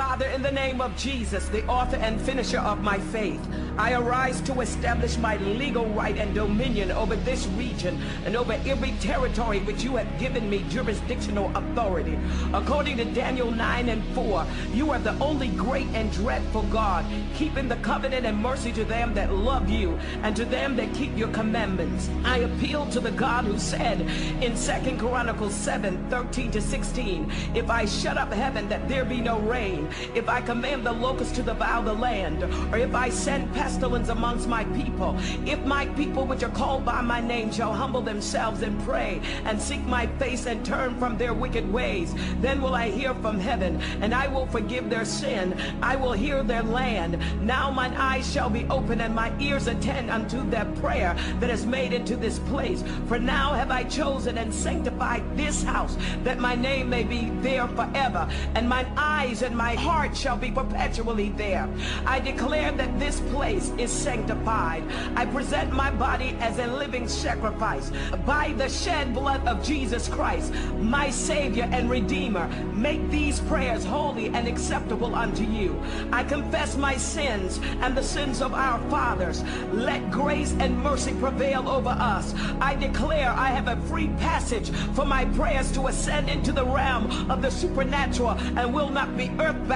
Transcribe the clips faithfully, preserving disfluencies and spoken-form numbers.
Father, in the name of Jesus, the author and finisher of my faith, I arise to establish my legal right and dominion over this region and over every territory which you have given me jurisdictional authority. According to Daniel nine and four, you are the only great and dreadful God, keeping the covenant and mercy to them that love you and to them that keep your commandments. I appeal to the God who said in Second Chronicles seven, thirteen to sixteen, if I shut up heaven that there be no rain, if I command the locusts to devour the land, or if I send pestilence amongst my people, if my people which are called by my name shall humble themselves and pray and seek my face and turn from their wicked ways, then will I hear from heaven, and I will forgive their sin, I will heal their land. Now mine eyes shall be open and my ears attend unto their prayer that is made into this place, for now have I chosen and sanctified this house, that my name may be there forever, and mine eyes and my heart shall be perpetually there. I declare that this place is sanctified. I present my body as a living sacrifice by the shed blood of Jesus Christ, my Savior and Redeemer. Make these prayers holy and acceptable unto you. I confess my sins and the sins of our fathers. Let grace and mercy prevail over us. I declare I have a free passage for my prayers to ascend into the realm of the supernatural and will not be earthbound.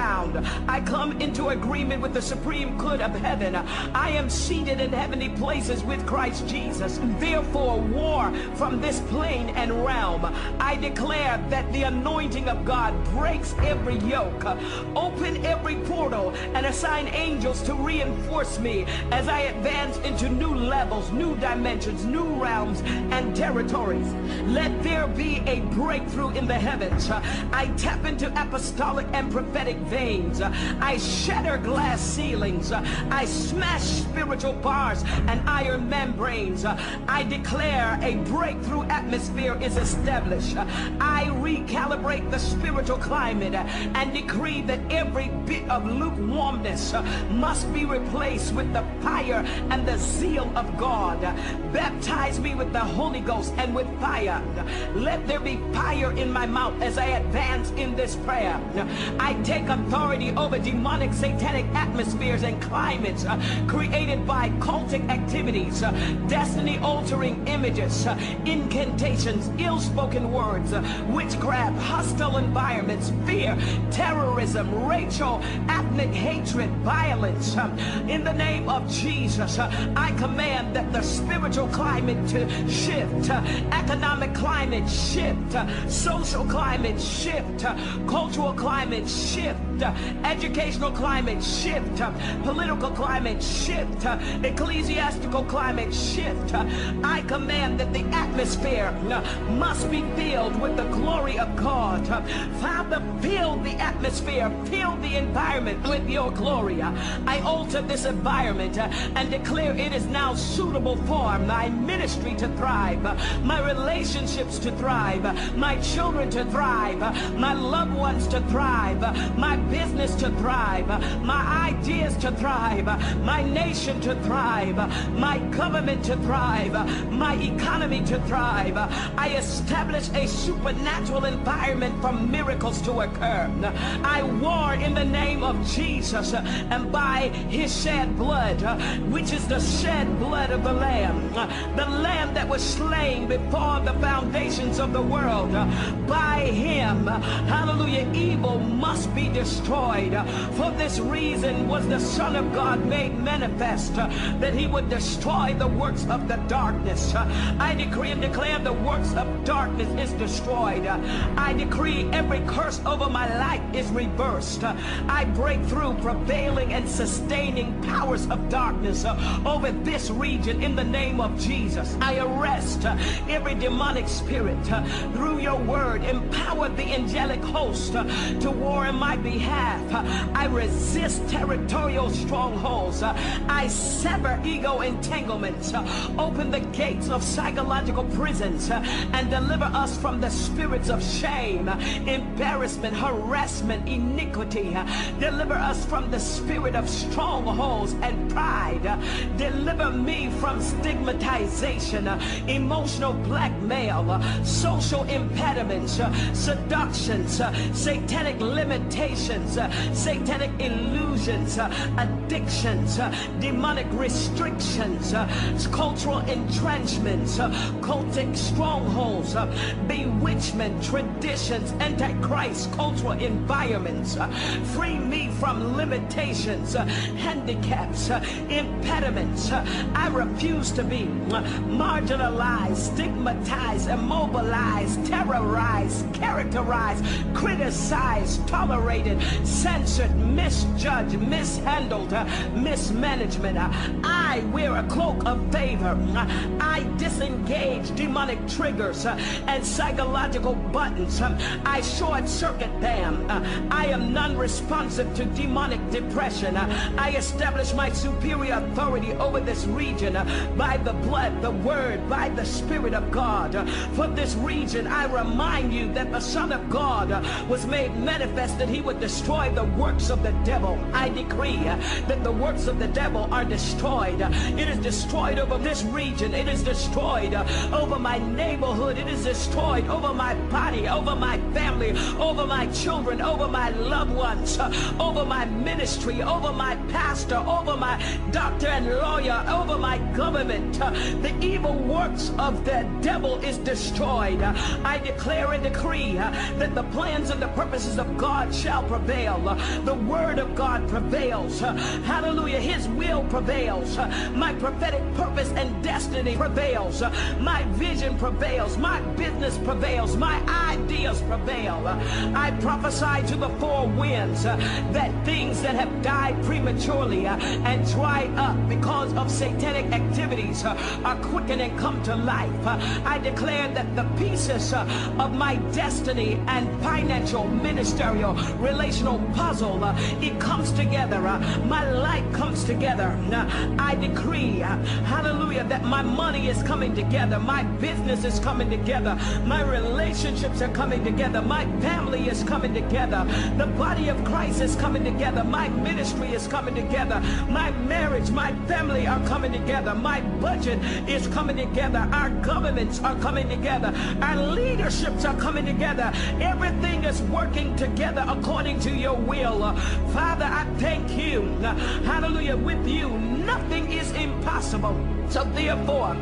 I come into agreement with the supreme good of heaven. I am seated in heavenly places with Christ Jesus. Therefore, war from this plane and realm. I declare that the anointing of God breaks every yoke. Open every portal and assign angels to reinforce me as I advance into new levels, new dimensions, new realms, and territories. Let there be a breakthrough in the heavens. I tap into apostolic and prophetic veins. I shatter glass ceilings. I smash spiritual bars and iron membranes. I declare a breakthrough atmosphere is established. I recalibrate the spiritual climate and decree that every bit of lukewarmness must be replaced with the fire and the zeal of God. Baptize me with the Holy Ghost and with fire. Let there be fire in my mouth as I advance in this prayer. I take authority over demonic, satanic atmospheres and climates uh, created by cultic activities, uh, destiny-altering images, uh, incantations, ill-spoken words, uh, witchcraft, hostile environments, fear, terrorism, racial, ethnic hatred, violence. Uh, in the name of Jesus, uh, I command that the spiritual climate to shift, uh, economic climate shift, uh, social climate shift, uh, cultural climate shift, uh, educational climate shift, uh, political climate shift, uh, ecclesiastical climate shift. Uh, I command that the atmosphere uh, must be filled with the glory of God. Uh, Father, fill the atmosphere, fill the environment with your glory. Uh, I alter this environment uh, and declare it is now suitable for my ministry to thrive, uh, my relationships to thrive, uh, my children to thrive, uh, my loved ones to thrive, uh, my business to thrive, uh, my ideas to thrive, uh, my nation to thrive, uh, my government to thrive, uh, my economy to thrive. Uh, I establish a supernatural environment for miracles to occur. Uh, I war in the name of Jesus uh, and by his shed blood, uh, which is the shed blood of the Lamb, uh, the Lamb that was slain before the foundations of the world. Uh, by him, uh, hallelujah, evil must be destroyed. Uh, for this reason was the Son of God made manifest, uh, that he would destroy the works of the darkness. Uh, I decree and declare the works of darkness is destroyed. Uh, I decree every curse over my life is reversed. Uh, I break through prevailing and sustaining powers of darkness uh, over this region in the name of Jesus. I arrest uh, every demonic spirit uh, through your word. Empower the angelic host uh, to war in my behalf. Uh, I resist territorial strongholds. Uh, I sever ego entanglements. Uh, open the gates of psychological prisons uh, and deliver us from the spirits of shame, uh, embarrassment, harassment, iniquity. Uh, deliver us from the spirit of strongholds and pride. Uh, deliver me from stigmatization, uh, emotional blackmail, uh, social impediments, uh, seductions, uh, satanic limitations, limitations, uh, satanic illusions, uh, addictions, uh, demonic restrictions, uh, cultural entrenchments, uh, cultic strongholds, uh, bewitchment, traditions, antichrist, cultural environments. Uh, free me from limitations, uh, handicaps, uh, impediments. Uh, I refuse to be uh, marginalized, stigmatized, immobilized, terrorized, characterized, criticized, tolerated, censored, misjudged, mishandled, uh, mismanagement. Uh, I wear a cloak of favor. Uh, I disengage demonic triggers uh, and psychological buttons. Um, I short circuit them. Uh, I am non-responsive to demonic depression. Uh, I establish my superior authority over this region uh, by the blood, the word, by the Spirit of God. Uh, for this region, I remind you that the Son of God uh, was made manifest that he would destroy the works of the devil. I decree uh, that the works of the devil are destroyed. Uh, it is destroyed over this region. It is destroyed uh, over my neighborhood. It is destroyed over my body, over my family, over my children, over my loved ones, uh, over my ministry, over my pastor, over my doctor and lawyer, over my government. Uh, the evil works of the devil is destroyed. Uh, I declare and decree uh, that the plans and the purposes of God shall prevail. Uh, the word of God prevails. Uh, hallelujah. His will prevails. Uh, my prophetic purpose and destiny prevails. Uh, my vision prevails. My business prevails. My ideas prevail. Uh, I prophesy to the four winds uh, that things that have died prematurely uh, and dried up because of satanic activities uh, are quickened and come to life. Uh, I declare that the pieces uh, of my destiny and financial, ministerial, relational puzzle, uh, it comes together. Uh, my life comes together. Uh, I decree, uh, hallelujah, that my money is coming together. My business is coming together. My relationships are coming together. My family is coming together. The body of Christ is coming together. My ministry is coming together. My marriage, my family are coming together. My budget is coming together. Our governments are coming together. Our leaderships are coming together. Everything is working together according to your will. Father, I thank you. Hallelujah. With you, nothing is impossible. So therefore,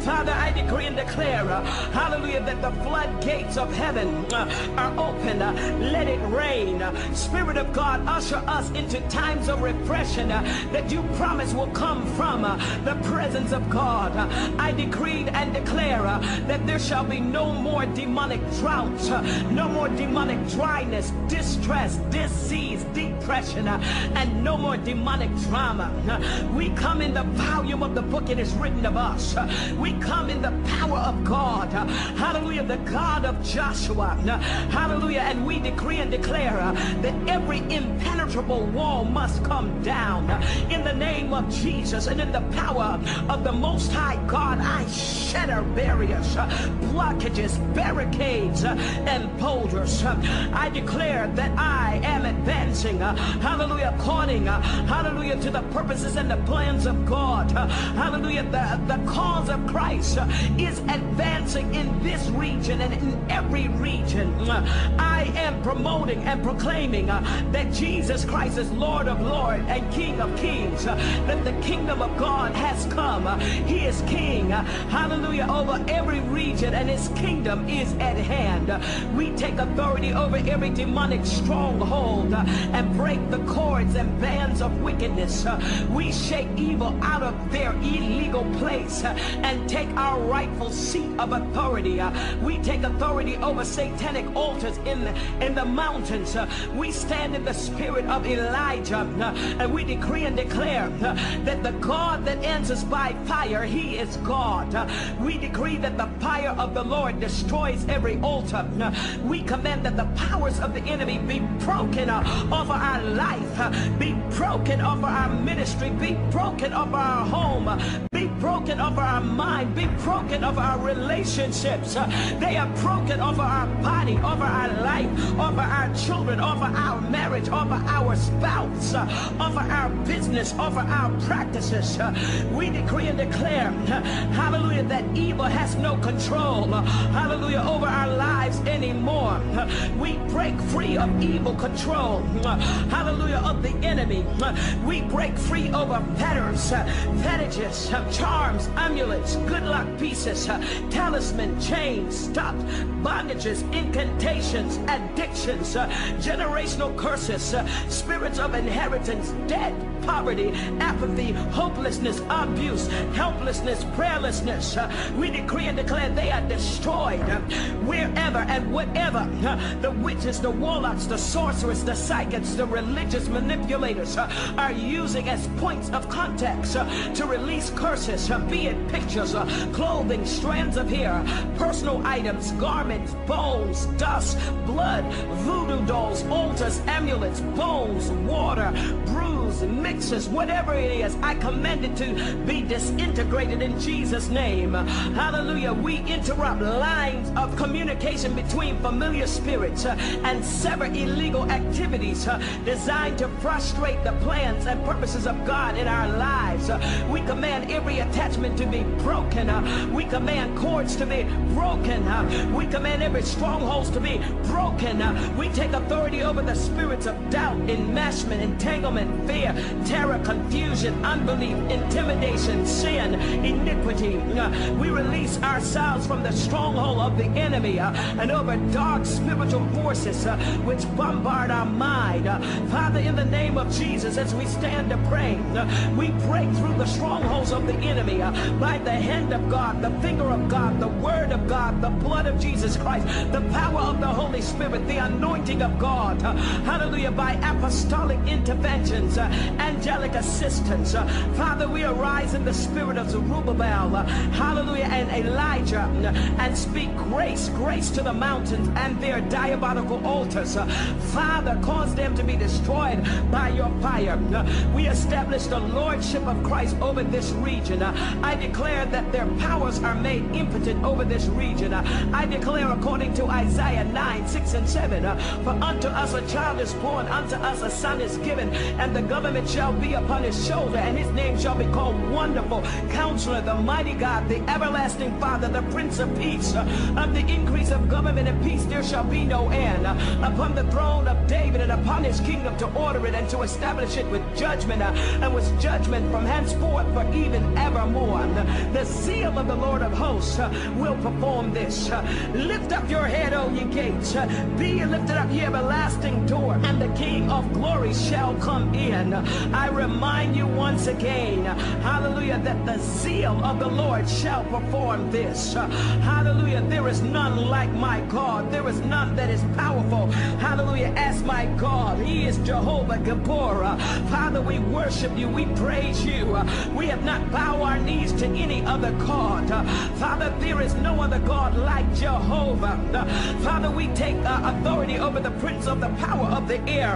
Father, I decree and declare, uh, hallelujah, that the floodgates of heaven uh, are open. Uh, let it rain. Uh, Spirit of God, usher us into times of refreshing uh, that you promise will come from uh, the presence of God. Uh, I decreed and declare uh, that there shall be no more demonic droughts, uh, no more demonic dryness, distress, disease, depression, uh, and no more demonic drama. Uh, we come in the volume of the book it is written of us. Uh, we come in the power of God. Uh, hallelujah, the God of Joshua. Uh, hallelujah, and we decree and declare uh, that every impenetrable wall must come down. Uh, in the name of Jesus and in the power of the Most High God, I shatter barriers, uh, blockages, barricades, uh, and boulders. Uh, I declare that I am advancing, uh, hallelujah, according, uh, hallelujah, to the purposes and the plans of God. Uh, hallelujah, the, the cause of Christ uh, is advancing in this region and in every region. Uh, I am promoting and proclaiming uh, that Jesus Christ is Lord of Lords and King of Kings, uh, that the kingdom of God has come. Uh, he is King, uh, hallelujah, over every region, and his kingdom is at hand. Uh, we take authority over every demonic stronghold uh, and break the cords and bands of wickedness. Uh, we shake evil out of their illegal place uh, and take our rightful seat of authority. Uh, we take authority over satanic altars in the, in the mountains. Uh, we stand in the spirit of Elijah uh, and we decree and declare uh, that the God that answers by fire, he is God. Uh, we decree that the fire of the Lord destroys every altar. Uh, we command that the powers of the enemy be broken uh, over our life, be broken over our ministry, be broken over our home, be broken over our mind, be broken over our relationships. They are broken over our body, over our life, over our children, over our marriage, over our spouse, over our business, over our practices. We decree and declare, hallelujah, that evil has no control, hallelujah, over our lives anymore. We break free of evil control, hallelujah, of the enemy. We break free over patterns, pettages, charms, amulets, good luck pieces, talisman, chains, stops, bondages, incantations, addictions, generational curses, spirits of inheritance, debt, poverty, apathy, hopelessness, abuse, helplessness, prayerlessness. We decree and declare they are destroyed wherever and whatever the witches, the warlocks, the sorcerers, the psychics, the religious manipulators are using as points of contact to release curses, be it pictures, clothing, strands of hair, personal items, garments, bones, dust, blood, voodoo dolls, altars, amulets, bones, water, brews, mixes, whatever it is, I command it to be disintegrated in Jesus' name. Hallelujah. We interrupt lines of communication between familiar spirits uh, and sever illegal activities uh, designed to frustrate the plans and purposes of God in our lives. Uh, we command every attachment to be broken. Uh, we command cords to be broken. Uh, we command every stronghold to be broken. Uh, we take authority over the spirits of doubt, enmeshment, entanglement, fear, terror, confusion, unbelief, intimidation, sin, iniquity. Uh, we release ourselves from the stronghold of the enemy uh, and over dark spiritual forces uh, which bombard our mind. Uh, Father, in the name of Jesus, as we stand to pray, uh, we break through the strongholds of the enemy uh, by the hand of God, the finger of God, the word of God, the blood of Jesus Christ, the power of the Holy Spirit, the anointing of God. Uh, hallelujah, by apostolic interventions, uh, angelic assistance. Uh, Father, we arise in the spirit of Zerubbabel, uh, hallelujah, and Elijah, and speak grace, grace to the mountains and their diabolical altars. Father, cause them to be destroyed by your fire. We establish the lordship of Christ over this region. I declare that their powers are made impotent over this region. I declare according to Isaiah nine, six and seven, for unto us a child is born, unto us a son is given, and the government shall be upon his shoulder, and his name shall be called Wonderful Counselor, the Mighty God, the Everlasting Father, the Prince of Peace. Of the increase of government and peace there shall be no end. Upon the throne of David and upon his kingdom, to order it and to establish it with judgment and with judgment from henceforth for even evermore. The seal of the Lord of hosts will perform this. Lift up your head, O ye gates, be lifted up, ye everlasting door, and the King of glory shall come in. I remind you once again, hallelujah, that the zeal of the Lord shall perform this. Hallelujah, there is none like my God. There is none that is powerful, hallelujah, as my God. He is Jehovah Gabora. Father, we worship you, we praise you. We have not bowed our knees to any other God. Father, there is no other God like Jehovah. Father, we take authority over the prince of the power of the air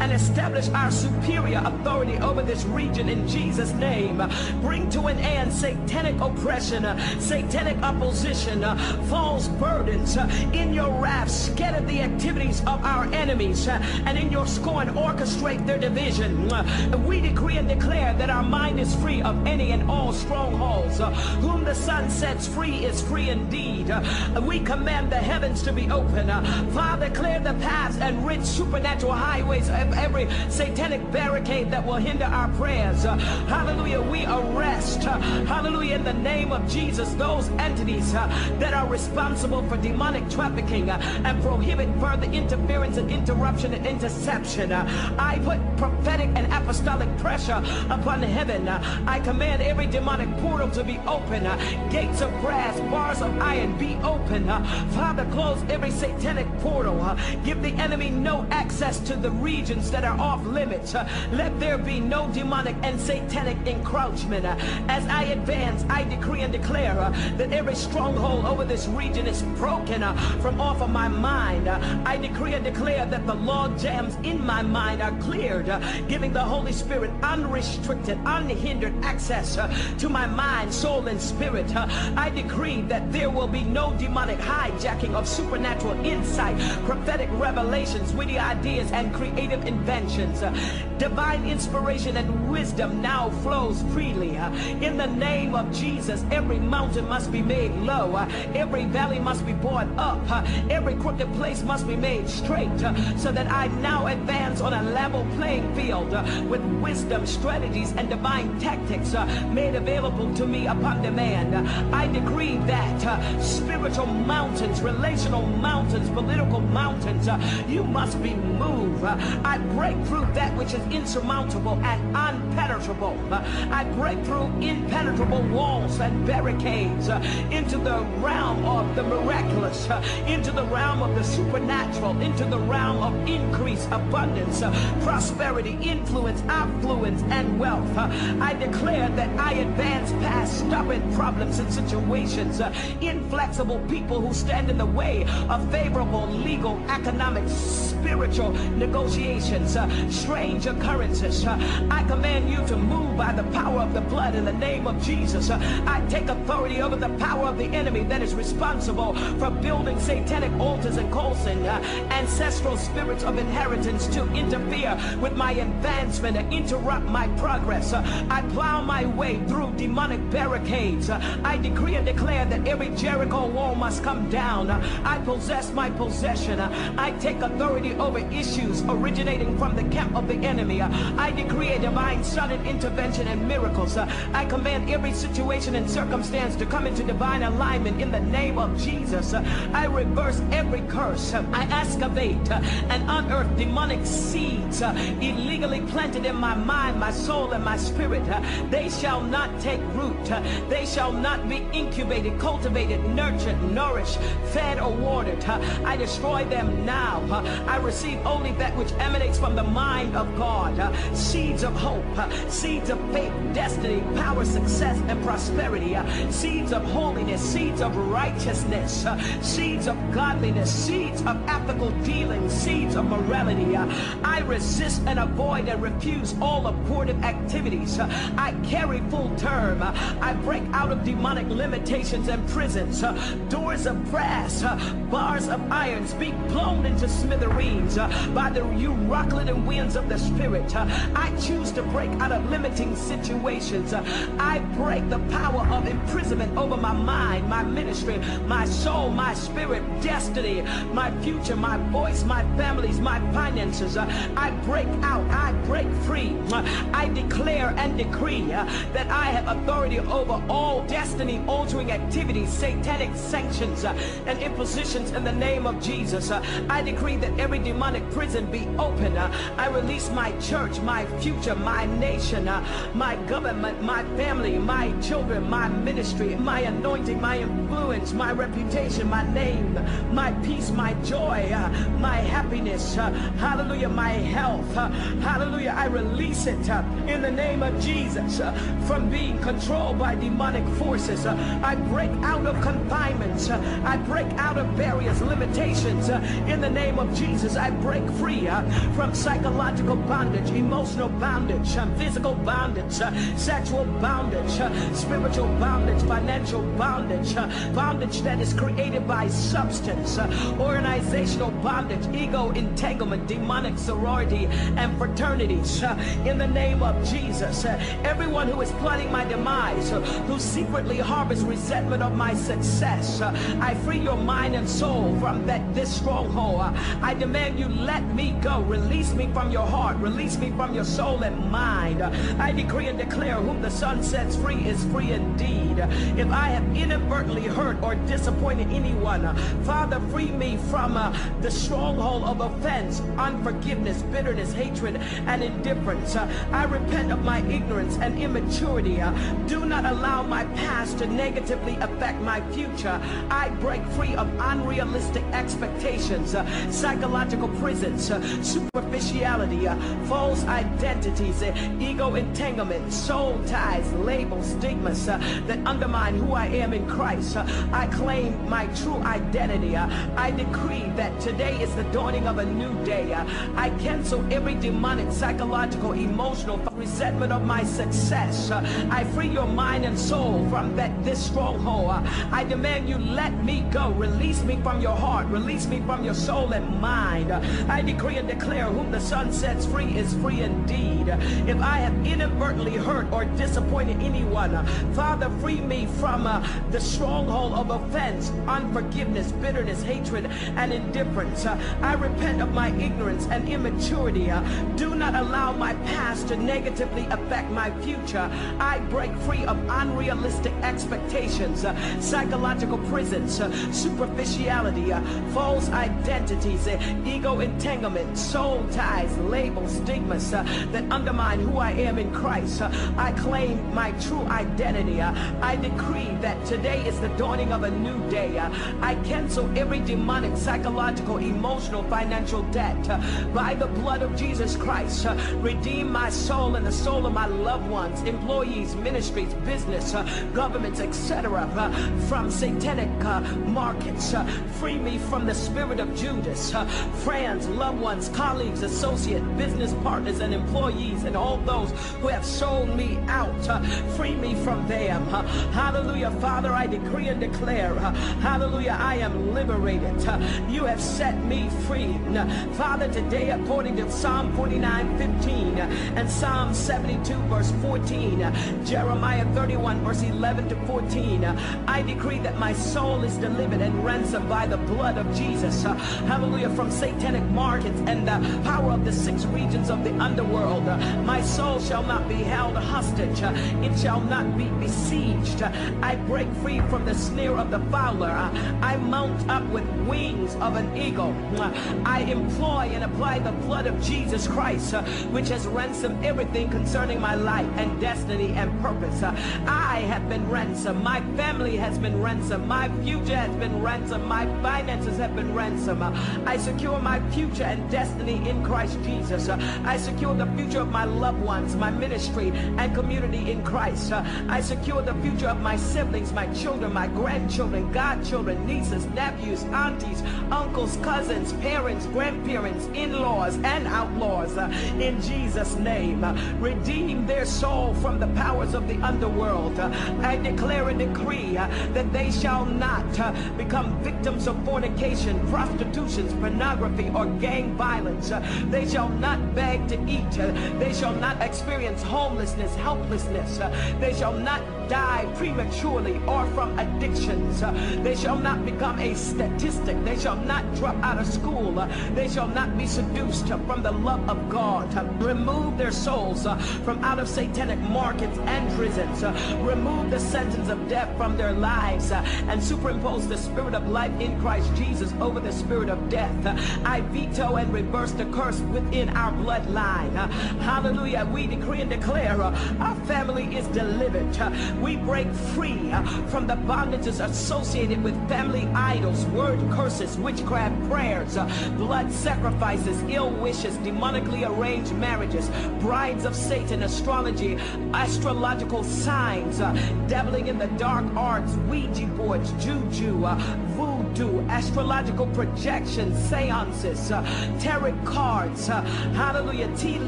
and establish our superior authority over this region in Jesus' name. Bring to an end satanic oppression, satanic opposition, Uh, false burdens. Uh, in your wrath, scatter the activities of our enemies, uh, and in your scorn, orchestrate their division. Uh, we decree and declare that our mind is free of any and all strongholds. Uh, whom the sun sets free is free indeed. Uh, we command the heavens to be open. Uh, Father, clear the paths and rid supernatural highways of every satanic barricade that will hinder our prayers. Uh, hallelujah, we arrest, uh, hallelujah, in the name of Jesus, those entities uh, that are responsible for demonic trafficking, uh, and prohibit further interference and interruption and interception. Uh, I put prophetic and apostolic pressure upon heaven. Uh, I command every demonic portal to be open. Uh, gates of brass, bars of iron be open. Uh, Father, close every satanic portal. Uh, give the enemy no access to the regions that are off limits. Uh, let there be no demonic and satanic encroachment. Uh, as I advance, I decree and declare uh, that every stronghold over this region is broken uh, from off of my mind. Uh, I decree and declare that the Lord jam programs in my mind are cleared, uh, giving the Holy Spirit unrestricted, unhindered access uh, to my mind, soul, and spirit. Uh, I decree that there will be no demonic hijacking of supernatural insight, prophetic revelations, witty ideas, and creative inventions. Uh, divine inspiration and wisdom now flows freely. Uh, in the name of Jesus, every mountain must be made low. Uh, every valley must be brought up. Uh, every crooked place must be made straight, uh, so that I now advance on a level playing field uh, with wisdom, strategies, and divine tactics uh, made available to me upon demand. Uh, I decree that uh, spiritual mountains, relational mountains, political mountains, uh, you must be moved. Uh, I break through that which is insurmountable and unpenetrable. Uh, I break through impenetrable walls and barricades uh, into the realm of the miraculous, uh, into the realm of the supernatural, into the realm of increase, abundance, uh, prosperity, influence, affluence, and wealth. Uh, I declare that I advance past stubborn problems and situations, uh, inflexible people who stand in the way of favorable legal, economic, spiritual negotiations, uh, strange occurrences. Uh, I command you to move by the power of the blood in the name of Jesus. Uh, I take authority over the power of the enemy that is responsible for building satanic altars and causing uh, ancestral spirits of inheritance to interfere with my advancement and interrupt my progress. Uh, I plow my way through demonic barricades. Uh, I decree and declare that every Jericho wall must come down. Uh, I possess my possession. Uh, I take authority over issues originating from the camp of the enemy. Uh, I decree a divine sudden intervention and miracles. Uh, I command every situation and circumstance to come into divine alignment in the name of Jesus. Uh, I reverse every curse. Uh, I excavate uh, and unearth demonic seeds uh, illegally planted in my mind, my soul, and my spirit. Uh, they shall not take root. Uh, they shall not be incubated, cultivated, nurtured, nourished, fed, or watered. Uh, I destroy them now. Uh, I receive only that which emanates from the mind of God. Uh, seeds of hope, uh, seeds of faith, destiny, power, success, and prosperity. Uh, seeds of holiness, seeds of righteousness, uh, seeds of godliness, seeds of ethical dealing, seeds of morality. Uh, I resist and avoid and refuse all abortive activities. Uh, I carry full term. Uh, I break out of demonic limitations and prisons. Uh, doors of brass, uh, bars of irons be blown into smithereens uh, by the Euroclidon winds of the Spirit. Uh, I choose to break out of limiting situations. Uh, I break the power of imprisonment over my mind, my ministry, my soul, my spirit, destiny, my future, my voice, my families, my finances. Uh, I break out. I break free. Uh, I declare and decree uh, that I have authority over all destiny-altering activities, satanic sanctions, uh, and impositions in the name of Jesus. Uh, I decree that every demonic prison be open. Uh, I release my church, my future, my nation, uh, my government, my family, my children, my ministry, my anointing, my influence, my reputation, my name, my peace, my joy, uh, my happiness, uh, hallelujah, my health, uh, hallelujah, I release it uh, in the name of Jesus uh, from being controlled by demonic forces. Uh, I break out of confinements. Uh, I break out of barriers, limitations. Uh, in the name of Jesus, I break free uh, from psychological bondage, emotional bondage, uh, physical bondage, uh, sexual bondage, uh, spiritual bondage, financial bondage, uh, bondage that is created by substance, uh, organizational bondage, ego entanglement, demonic sorority, and fraternities. Uh, in the name of Jesus, uh, everyone who is plotting my demise, uh, who secretly harbors resentment of my success, uh, I free your mind and soul from that this stronghold. Uh, I demand you let me go. Release me from your heart. Release me from your soul and mind. Uh, I decree and declare whom the Son sets free is free indeed. Uh, if I have inadvertently hurt or disappointed anyone, uh, Father, free me from uh, the stronghold of offense, unforgiveness, bitterness, hatred, and indifference. Uh, I repent of my ignorance and immaturity. Uh, do not allow my past to negatively affect my future. I break free of unrealistic expectations, uh, psychological psychological prisons, uh, superficiality, uh, false identities, uh, ego entanglement, soul ties, labels, stigmas uh, that undermine who I am in Christ. Uh, I claim my true identity. Uh, I decree that today is the dawning of a new day. Uh, I cancel every demonic, psychological, emotional resentment of my success. Uh, I free your mind and soul from that this stronghold. Uh, I demand you let me go. Release me from your heart. Release me from your soul and mind. Uh, I decree and declare whom the Son sets free is free indeed. Uh, if I have inadvertently hurt or disappointed anyone, uh, Father, free me from uh, the stronghold of offense, unforgiveness, bitterness, hatred, and indifference. Uh, I repent of my ignorance and immaturity. Uh, do not allow my past to negatively affect my future. I break free of unrealistic expectations, uh, psychological prisons, uh, superficiality, uh, false identities, uh, ego entanglement, soul ties, labels, stigmas uh, that undermine who I am in Christ. Uh, I claim my true identity. Uh, I decree that today is the dawning of a new day. Uh, I cancel every demonic, psychological, emotional, financial debt. Uh, by the blood of Jesus Christ, uh, redeem my soul and the soul of my loved ones, employees, ministries, business, uh, governments, et cetera, uh, from satanic uh, markets. Uh, free me from the spirit of Judas. Uh, friends, loved ones, colleagues, associates, business partners, and employees, and all those who have sold me out. Uh, free me from them. Uh, hallelujah, Father, I decree and declare. Uh, hallelujah, I am liberated. Uh, you have set me free. Uh, Father, today, according to Psalm forty-nine fifteen uh, and Psalm seventy-two verse fourteen, uh, Jeremiah thirty-one verse eleven to fourteen, uh, I decree that my soul is delivered and ransomed by the blood of Jesus. Uh, hallelujah, from satanic markets and the power of the six regions of the underworld. Uh, my soul shall not be held hostage. Uh, it shall not be besieged. Uh, I break free from the snare of the fowler. Uh, I mount up with wings of an eagle. Uh, I employ and apply the blood of Jesus Christ, uh, which has ransomed everything concerning my life and destiny and purpose. Uh, I have been ransomed. My family has been ransomed. My future has been ransomed. My finances have been ransomed. Uh, I secure my future and destiny in Christ Jesus. Uh, I secure the future of my loved ones, my ministry and community in Christ. Uh, I secure the future of my siblings, my children, my grandchildren, godchildren, nieces, nephews, aunties, uncles, cousins, parents, grandparents, in-laws, and outlaws uh, in Jesus' name. Uh, redeem their soul from the powers of the underworld. Uh, I declare and decree uh, that they shall not uh, become victims of fornication, prostitutions, pornography, or gang violence. Uh, they shall not beg to eat. Uh, they shall not experience homelessness, helplessness. Uh, they shall not die prematurely or from addictions. Uh, they shall not become a statistic. They shall not drop out of school. Uh, they shall not be seduced uh, from the love of God. Uh, remove their souls uh, from out of satanic markets and prisons. Uh, remove the sentence of death from their lives uh, and superimpose the spirit of life in Christ Jesus over the spirit of death. Uh, I veto and reverse the curse within our bloodline. Uh, hallelujah. We decree and declare uh, our family is delivered. Uh, We break free uh, from the bondages associated with family idols, word curses, witchcraft prayers, uh, blood sacrifices, ill wishes, demonically arranged marriages, brides of Satan, astrology, astrological signs, uh, dabbling in the dark arts, Ouija boards, juju, uh, voodoo, astrological projections, seances, uh, tarot cards, uh, hallelujah, tea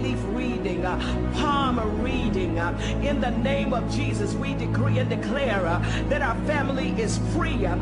leaf reading, uh, palm reading. Uh, in the name of Jesus, we decree and declare uh, that our family is free, uh,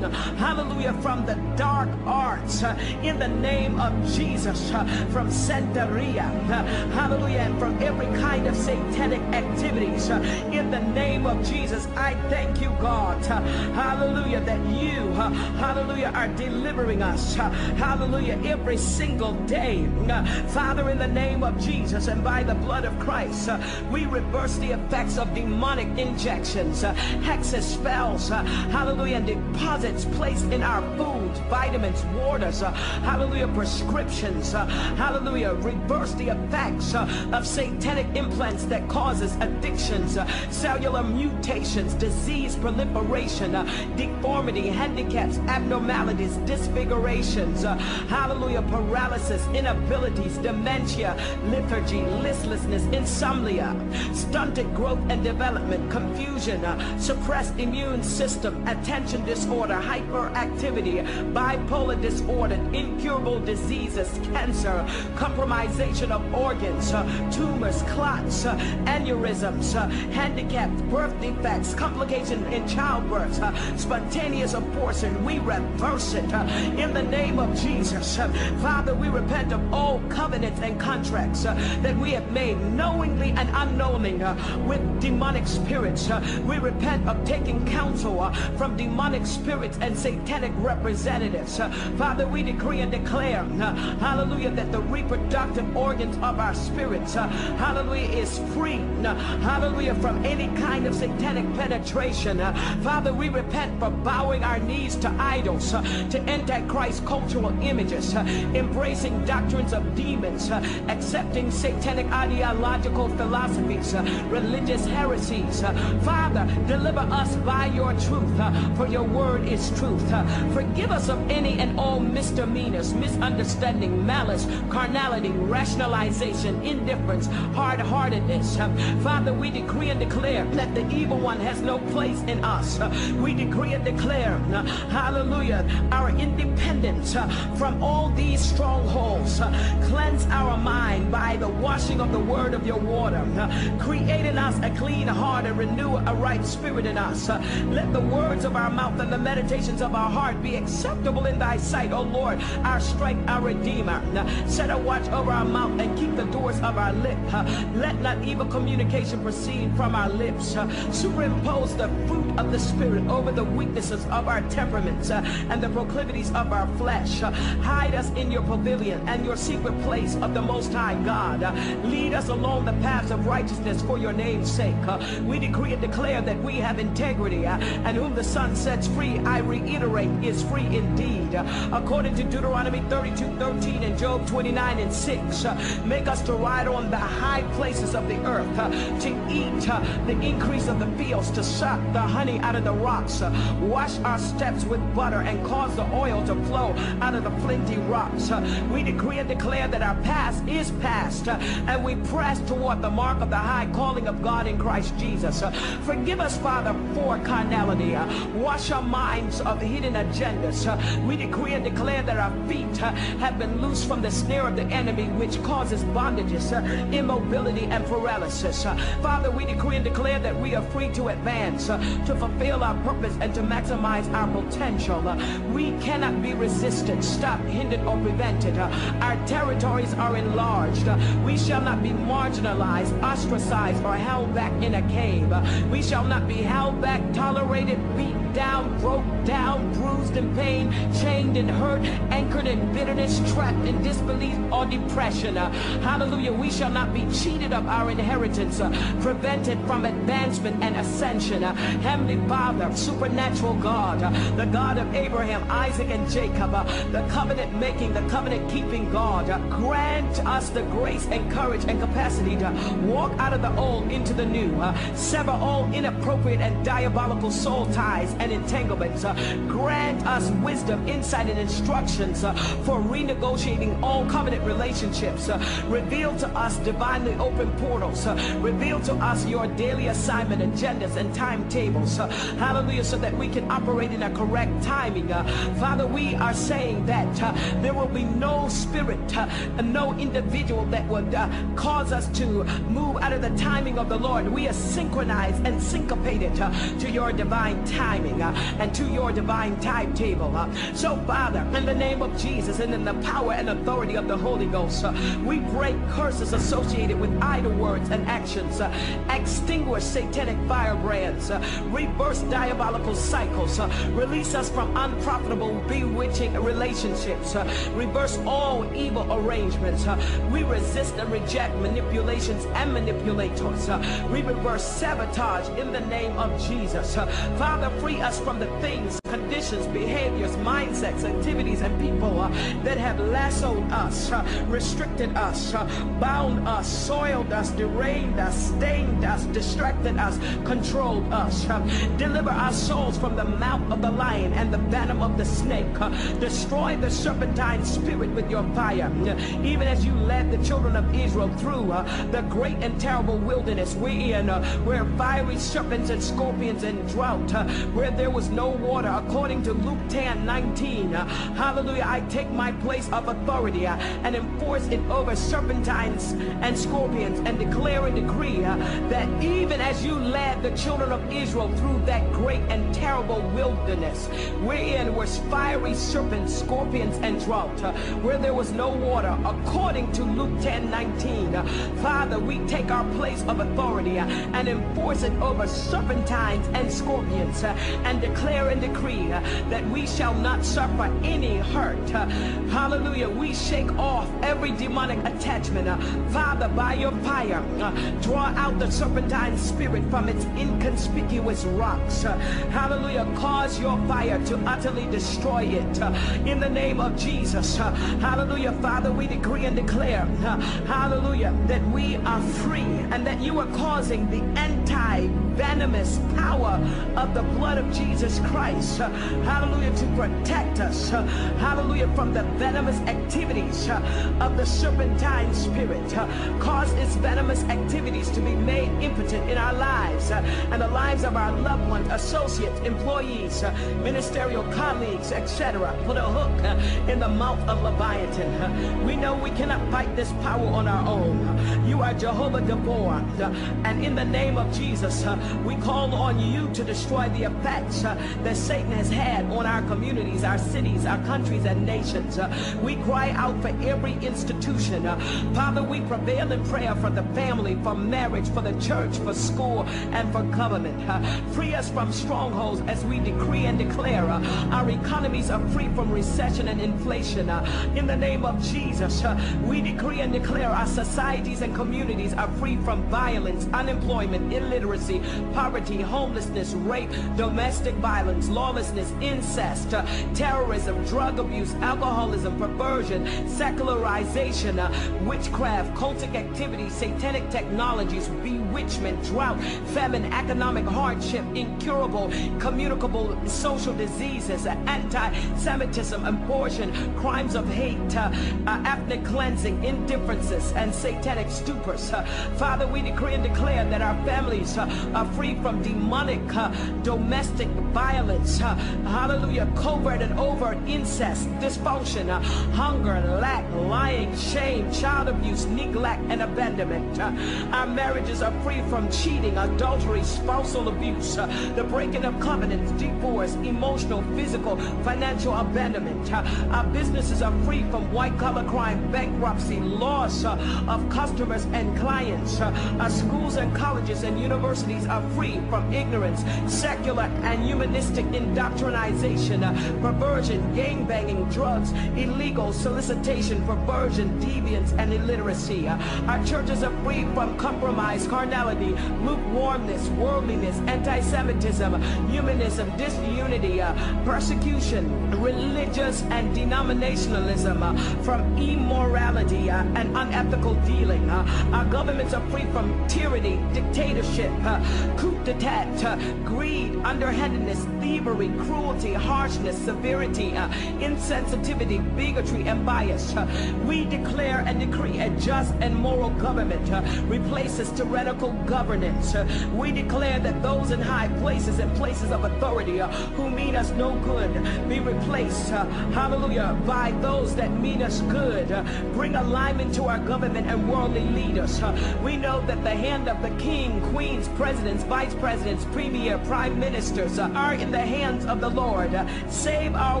hallelujah, from the dark arts, uh, in the name of Jesus, uh, from Santeria, uh, hallelujah, and from every kind of satanic activities, uh, in the name of Jesus. I thank you, God, uh, hallelujah, that you, uh, hallelujah, are delivering us, uh, hallelujah, every single day. Uh, Father, in the name of Jesus and by the blood of Christ, uh, we reverse the effects of demonic injections, Uh, hexes, spells, uh, hallelujah, and deposits placed in our foods, vitamins, waters, uh, hallelujah, prescriptions, uh, hallelujah, reverse the effects uh, of satanic implants that causes addictions, uh, cellular mutations, disease proliferation, uh, deformity, handicaps, abnormalities, disfigurations, uh, hallelujah, paralysis, inabilities, dementia, lethargy, listlessness, insomnia, stunted growth and development, confusion, uh, suppressed immune system, attention disorder, hyperactivity, bipolar disorder, incurable diseases, cancer, compromisation of organs, uh, tumors, clots, uh, aneurysms, uh, handicaps, birth defects, complications in childbirth, uh, spontaneous abortion. We reverse it uh, in the name of Jesus. Uh, Father, we repent of all covenants and contracts uh, that we have made knowingly and unknowingly uh, with demonic spirits. Uh, we repent of taking counsel uh, from demonic spirits and satanic representatives. Uh, Father, we decree and declare, uh, hallelujah, that the reproductive organs of our spirits, uh, hallelujah, is free, uh, hallelujah, from any kind of satanic penetration. Uh, Father, we repent for bowing our knees to idols, uh, to antichrist cultural images, uh, embracing doctrines of demons, uh, accepting satanic ideological philosophies, uh, religious heresies. Uh, Father, deliver us by your truth, uh, for your word is truth. Uh, forgive us of any and all misdemeanors, misunderstanding, malice, carnality, rationalization, indifference, hard-heartedness. Uh, Father, we decree and declare that the evil one has no place in us. Uh, we decree and declare, uh, hallelujah, our independence uh, from all these strongholds. Uh, cleanse our mind by the washing of the word of your water. Uh, create in us a clean heart and renew a right spirit in us. Uh, let the words of our mouth and the meditations of our heart be acceptable in thy sight, O Lord, our strength, our redeemer. Uh, set a watch over our mouth and keep the doors of our lip. Uh, let not evil communication proceed from our lips. Uh, superimpose the fruit of the Spirit over the weaknesses of our temperaments uh, and the proclivities of our flesh. Uh, hide us in your pavilion and your secret place of the Most High God. Uh, lead us along the paths of righteousness for your name's sake. Uh, we decree and declare that we have integrity, uh, and whom the Son sets free, I reiterate, is free indeed. Uh, according to Deuteronomy thirty-two thirteen and Job twenty-nine and six, uh, make us to ride on the high places of the earth, uh, to eat uh, the increase of the fields, to suck the honey out of the rocks, uh, wash our steps with butter and cause the oil to flow out of the flinty rocks. Uh, we decree and declare that our past is past, uh, and we press toward the mark of the high calling of God in Christ Jesus. Uh, forgive us, Father, for carnality. Uh, wash our minds of hidden agendas. Uh, we decree and declare that our feet uh, have been loosed from the snare of the enemy, which causes bondages, uh, immobility, and paralysis. Uh, Father, we decree and declare that we are free to advance, uh, to fulfill our purpose, and to maximize our potential. Uh, we cannot be resisted, stopped, hindered, or prevented. Uh, our territories are enlarged. Uh, we shall not be marginalized, ostracized, or held back in a cave. Uh, we shall not be held back, tolerated, beaten down, broke down, bruised in pain, chained and hurt, anchored in bitterness, trapped in disbelief or depression. Uh, hallelujah, we shall not be cheated of our inheritance, uh, prevented from advancement and ascension. Uh, Heavenly Father, supernatural God, uh, the God of Abraham, Isaac, and Jacob, uh, the covenant-making, the covenant-keeping God, uh, grant us the grace and courage and capacity to walk out of the old into the new, uh, sever all inappropriate and diabolical soul ties and entanglements. Uh, grant us wisdom, insight, and instructions uh, for renegotiating all covenant relationships. Uh, reveal to us divinely open portals. Uh, reveal to us your daily assignment, agendas, and timetables. Uh, hallelujah, so that we can operate in a correct timing. Uh, Father, we are saying that uh, there will be no spirit, uh, no individual that would uh, cause us to move out of the timing of the Lord. We are synchronized and syncopated uh, to your divine timing uh, and to your divine timetable. Uh, so, Father, in the name of Jesus and in the power and authority of the Holy Ghost, uh, we break curses associated with idle words and actions, uh, extinguish satanic firebrands, uh, reverse diabolical cycles, uh, release us from unprofitable, bewitching relationships, uh, reverse all evil arrangements. Uh, we resist and reject manipulations and manipulators. Uh, we reverse sabotage in the name of Jesus. Uh, Father, free us from the things, conditions, conditions, behaviors, mindsets, activities, and people uh, that have lassoed us, uh, restricted us, uh, bound us, soiled us, derailed us, stained us, distracted us, controlled us. Uh, deliver our souls from the mouth of the lion and the venom of the snake. Uh, destroy the serpentine spirit with your fire, uh, even as you led the children of Israel through uh, the great and terrible wilderness wherein uh, where fiery serpents and scorpions and drought, uh, where there was no water, according to Luke ten nineteen. Uh, hallelujah, I take my place of authority uh, and enforce it over serpentines and scorpions, and declare and decree uh, that even as you led the children of Israel through that great and terrible wilderness wherein was fiery serpents, scorpions, and drought, uh, where there was no water, according to Luke ten nineteen. Uh, Father, we take our place of authority uh, and enforce it over serpentines and scorpions, uh, and declare and decree uh, that we shall not suffer any hurt. Uh, hallelujah, we shake off every demonic attachment. Uh, Father, by your fire, uh, draw out the serpentine spirit from its inconspicuous rocks. Uh, hallelujah, cause your fire to utterly destroy it. Uh, in the name of Jesus, uh, hallelujah, Father, we decree and declare, uh, hallelujah, that we are free, and that you are causing the anti-venomous power of the blood of Jesus Christ, uh, hallelujah, to protect us, uh, hallelujah, from the venomous activities uh, of the serpentine spirit. Uh, cause its venomous activities to be made impotent in our lives uh, and the lives of our loved ones, associates, employees, uh, ministerial colleagues, et cetera. Put a hook uh, in the mouth of Leviathan. Uh, we know we cannot fight this power on our own. Uh, you are Jehovah Deborah, uh, and in the name of Jesus, uh, we call on you to destroy the effects uh, that Satan has had on our communities, our cities, our countries, and nations. Uh, we cry out for every institution. Uh, Father, we prevail in prayer for the family, for marriage, for the church, for school, and for government. Uh, free us from strongholds as we decree and declare. Uh, our economies are free from recession and inflation. Uh, in the name of Jesus, uh, we decree and declare our societies and communities are free from violence, unemployment, illiteracy, poverty, homelessness, rape, domestic violence, lawlessness, incest, uh, terrorism, drug abuse, alcoholism, perversion, secularization, uh, witchcraft, cultic activities, satanic technologies, bewitchment, drought, famine, economic hardship, incurable, communicable social diseases, uh, anti-Semitism, abortion, crimes of hate, uh, uh, ethnic cleansing, indifferences, and satanic stupors. Uh, Father, we decree and declare that our families uh, are free from demonic uh, domestic violence, uh, hallelujah, covert and overt incest, dysfunction, uh, hunger, lack, lying, shame, child abuse, neglect, and abandonment. Uh, our marriages are free from cheating, adultery, spousal abuse, uh, the breaking of covenants, divorce, emotional, physical, financial abandonment. Uh, our businesses are free from white-collar crime, bankruptcy, loss uh, of customers and clients. Uh, our schools and colleges and universities are free from ignorance, secular and humanistic indoctrination, uh, perversion, gangbanging, drugs, illegal solicitation, perversion, deviance, and illiteracy. Uh, our churches are free from compromise, carnality, lukewarmness, worldliness, anti-Semitism, humanism, disunity, uh, persecution, religious and denominationalism, uh, from immorality uh, and unethical dealing. Uh, our governments are free from tyranny, dictatorship, uh, coup d'etat, uh, greed, underhandedness, thievery, cruelty, harshness, severity, uh, insensitivity, bigotry, and bias. Uh, we declare and decree a just and moral government uh, replaces tyrannical governance. Uh, we declare that those in high places and places of authority uh, who mean us no good be replaced, uh, hallelujah, by those that mean us good. Uh, bring alignment to our government and worldly leaders. Uh, we know that the hand of the king, queens, presidents, vice presidents, premier, prime ministers uh, are in the hands of the Lord. Uh, save our